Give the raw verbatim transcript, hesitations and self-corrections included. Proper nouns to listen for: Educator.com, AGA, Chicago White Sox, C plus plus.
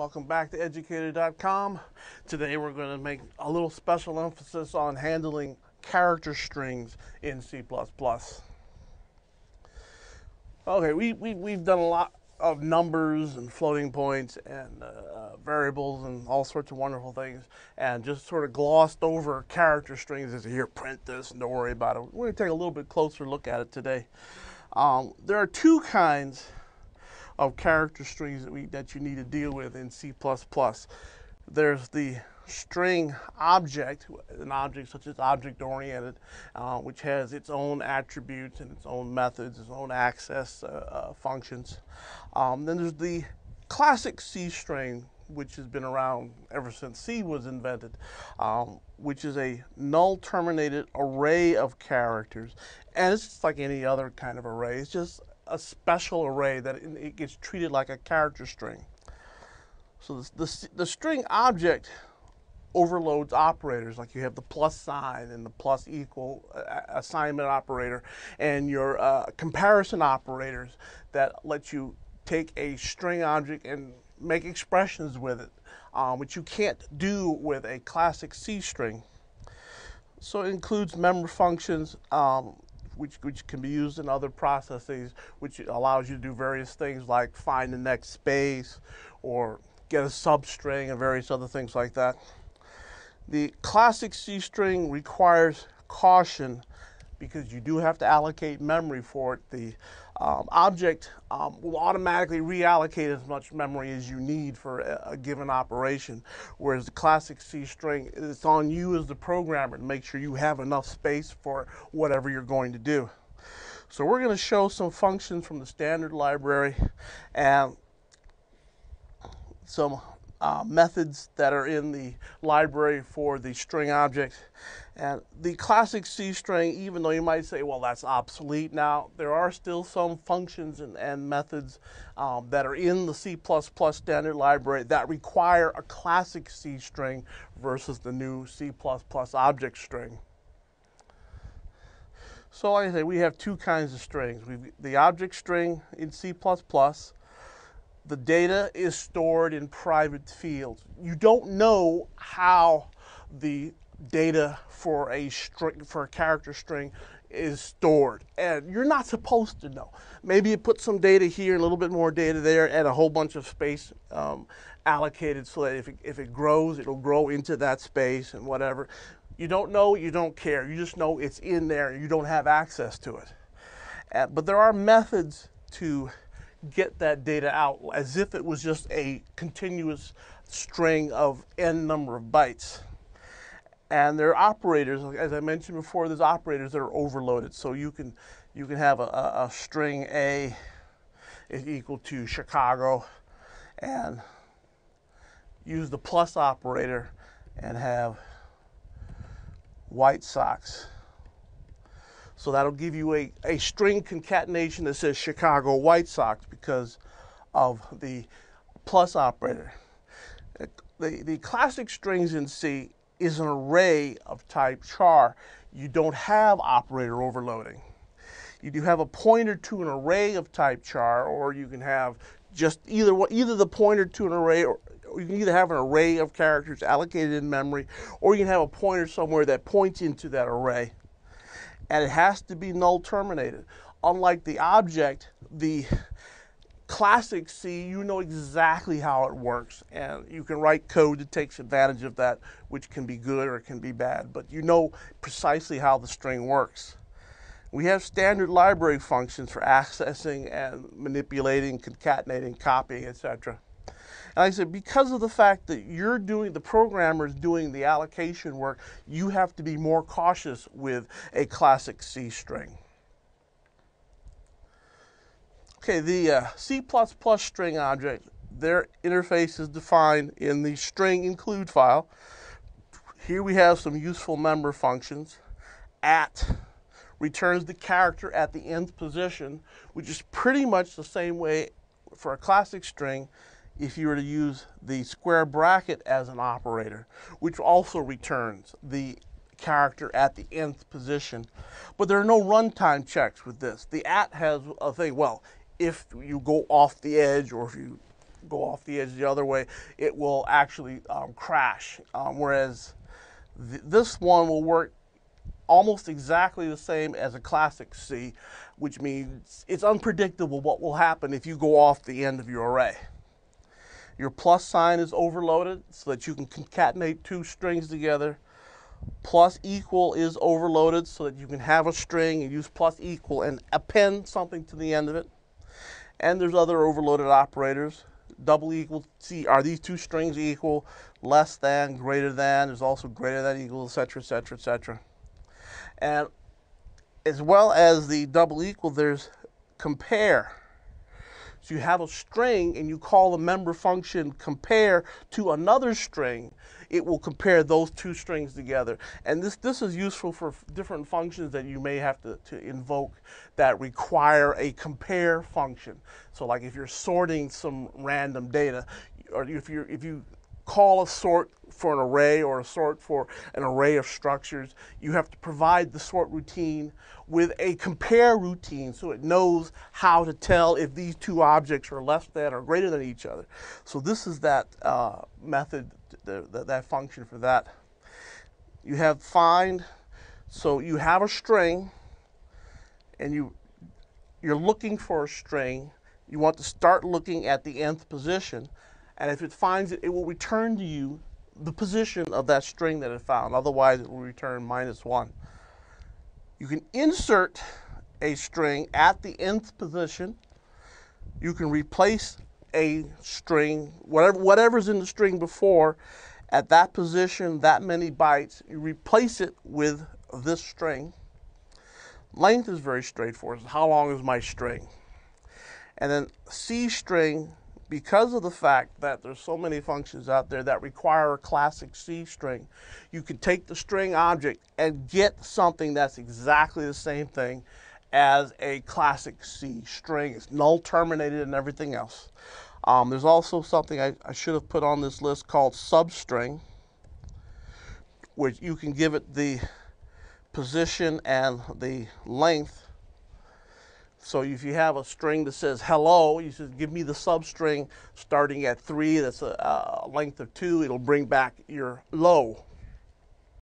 Welcome back to Educator dot com. Today we're going to make a little special emphasis on handling character strings in C plus plus. Okay, we, we, we've done a lot of numbers and floating points and uh, variables and all sorts of wonderful things, and just sort of glossed over character strings as you hear, print this and don't worry about it. We're going to take a little bit closer look at it today. Um, there are two kinds of character strings that, we, that you need to deal with in C plus plus. There's the string object, an object such as object-oriented, uh, which has its own attributes and its own methods, its own access uh, uh, functions. Um, then there's the classic C string, which has been around ever since C was invented, um, which is a null-terminated array of characters. And it's just like any other kind of array. It's just a special array that it gets treated like a character string. So the, the, the string object overloads operators, like you have the plus sign and the plus equal assignment operator and your uh, comparison operators that let you take a string object and make expressions with it, um, which you can't do with a classic C string. So it includes member functions, um, Which, which can be used in other processes, which allows you to do various things like find the next space or get a substring and various other things like that. The classic C string requires caution because you do have to allocate memory for it. The um, object um, will automatically reallocate as much memory as you need for a, a given operation, whereas the classic C string, it's on you as the programmer to make sure you have enough space for whatever you're going to do. So we're going to show some functions from the standard library and some Uh, methods that are in the library for the string object. And the classic C string, even though you might say, well, that's obsolete now, there are still some functions and, and methods um, that are in the C plus plus standard library that require a classic C string versus the new C plus plus object string. So like I say, we have two kinds of strings. We've, the object string in C plus plus. The data is stored in private fields. You don't know how the data for a string, for a character string is stored, and you're not supposed to know. Maybe you put some data here, a little bit more data there, and a whole bunch of space um, allocated so that if it, if it grows, it'll grow into that space and whatever. You don't know, you don't care. You just know it's in there and you don't have access to it. Uh, but there are methods to get that data out as if it was just a continuous string of n number of bytes. And there are operators, as I mentioned before, there's operators that are overloaded. So you can you can have a, a, a string A is equal to Chicago and use the plus operator and have White Sox. So that'll give you a, a string concatenation that says Chicago White Sox because of the plus operator. The, the classic strings in C is an array of type char. You don't have operator overloading. You do have a pointer to an array of type char, or you can have just either, either the pointer to an array, or you can either have an array of characters allocated in memory, or you can have a pointer somewhere that points into that array. And it has to be null terminated. Unlike the object, the classic C, you know exactly how it works, and you can write code that takes advantage of that, which can be good or it can be bad, but you know precisely how the string works. We have standard library functions for accessing and manipulating, concatenating, copying, et cetera. And like I said, because of the fact that you're doing, the programmer is doing the allocation work, you have to be more cautious with a classic C string. Okay, the uh, C plus plus string object, their interface is defined in the string include file. Here we have some useful member functions. At returns the character at the nth position, which is pretty much the same way for a classic string if you were to use the square bracket as an operator, which also returns the character at the nth position. But there are no runtime checks with this. The at has a thing, well, if you go off the edge or if you go off the edge the other way, it will actually um, crash. Um, whereas th this one will work almost exactly the same as a classic C, which means it's unpredictable what will happen if you go off the end of your array. Your plus sign is overloaded so that you can concatenate two strings together. Plus equal is overloaded so that you can have a string and use plus equal and append something to the end of it. And there's other overloaded operators. Double equal, see, are these two strings equal? Less than, greater than, there's also greater than, equal, et cetera, et cetera, et cetera. And as well as the double equal, there's compare. So you have a string and you call the member function compare to another string. It will compare those two strings together. And this, this is useful for different functions that you may have to, to invoke that require a compare function. So like if you're sorting some random data, or if, you're, if you call a sort for an array or a sort for an array of structures, you have to provide the sort routine with a compare routine so it knows how to tell if these two objects are less than or greater than each other. So this is that uh, method, the, the, that function for that. You have find, so you have a string and you, you're looking for a string. You want to start looking at the nth position, and if it finds it, it will return to you the position of that string that it found. Otherwise, it will return minus one. You can insert a string at the nth position. You can replace a string, whatever whatever's in the string before, at that position, that many bytes. You replace it with this string. Length is very straightforward. How long is my string? And then C string, because of the fact that there's so many functions out there that require a classic C string, you can take the string object and get something that's exactly the same thing as a classic C string. It's null terminated and everything else. Um, there's also something I, I should have put on this list called substring, which you can give it the position and the length. So if you have a string that says hello, you should give me the substring starting at three, that's a, a length of two, it'll bring back your low.